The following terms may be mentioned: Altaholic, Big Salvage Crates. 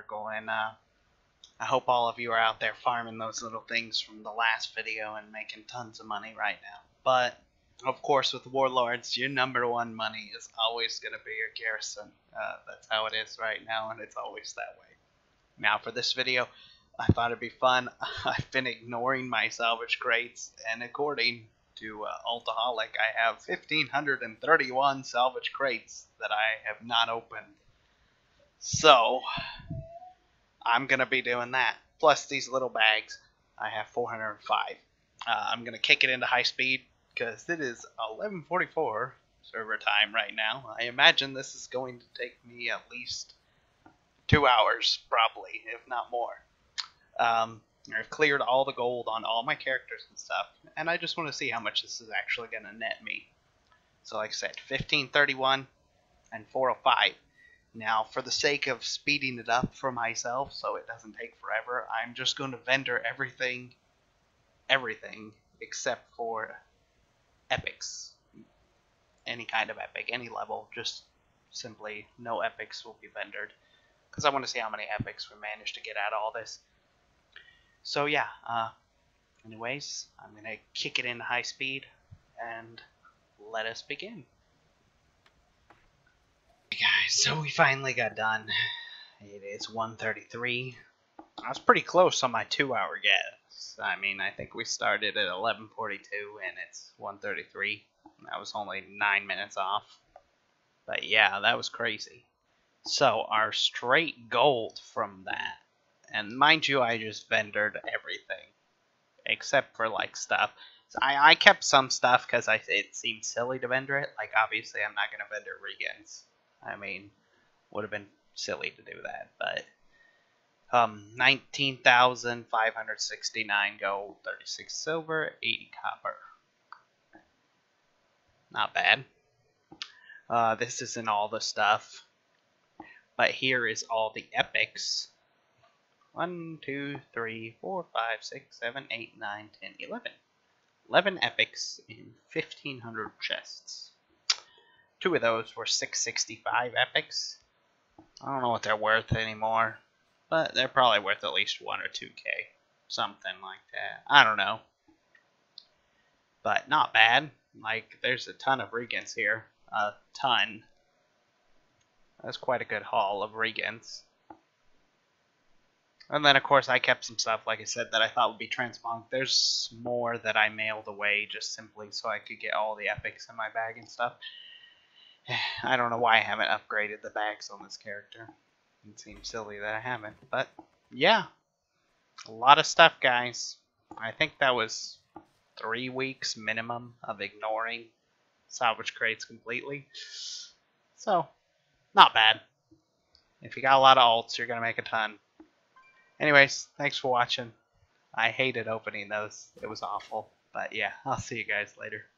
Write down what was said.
circle, and I hope all of you are out there farming those little things from the last video and making tons of money right now. But of course, with Warlords, your number one money is always going to be your garrison. That's how it is right now, and it's always that way. Now for this video, I thought it'd be fun. I've been ignoring my salvage crates, and according to Altaholic, I have 1,531 salvage crates that I have not opened. So I'm going to be doing that. Plus these little bags, I have 405. I'm going to kick it into high speed, because it is 11:44 server time right now. I imagine this is going to take me at least 2 hours, probably, if not more. I've cleared all the gold on all my characters and stuff, and I just want to see how much this is actually going to net me. So like I said, 1531 and 405. Now, for the sake of speeding it up for myself so it doesn't take forever, I'm just going to vendor everything except for epics. Any kind of epic, any level, just simply no epics will be vendored, because I want to see how many epics we manage to get out of all this. So yeah, anyways, I'm going to kick it into high speed, and let us begin. Hey guys, so we finally got done. It is 1:33. I was pretty close on my 2 hour guess. I mean, I think we started at 11:42, and it's 1:33. I was only 9 minutes off. But yeah, that was crazy. So, our straight gold from that. And mind you, I just vendored everything, except for, like, stuff. So I kept some stuff because it seemed silly to vendor it. Like, obviously, I'm not going to vendor regans. I mean, would have been silly to do that. But, 19,569 gold, 36 silver, 80 copper. Not bad. This isn't all the stuff. But here is all the epics. 1, 2, 3, 4, 5, 6, 7, 8, 9, 10, 11. 11 epics in 1,500 chests. Two of those were 665 epics. I don't know what they're worth anymore, but they're probably worth at least 1 or 2k. Something like that. I don't know. But not bad. Like, there's a ton of regans here. A ton. That's quite a good haul of regans. And then, of course, I kept some stuff, like I said, that I thought would be transmog. There's more that I mailed away just simply so I could get all the epics in my bag and stuff. I don't know why I haven't upgraded the bags on this character. It seems silly that I haven't. But, yeah. A lot of stuff, guys. I think that was 3 weeks minimum of ignoring salvage crates completely. So, not bad. If you got a lot of alts, you're going to make a ton. Anyways, thanks for watching. I hated opening those. It was awful. But yeah, I'll see you guys later.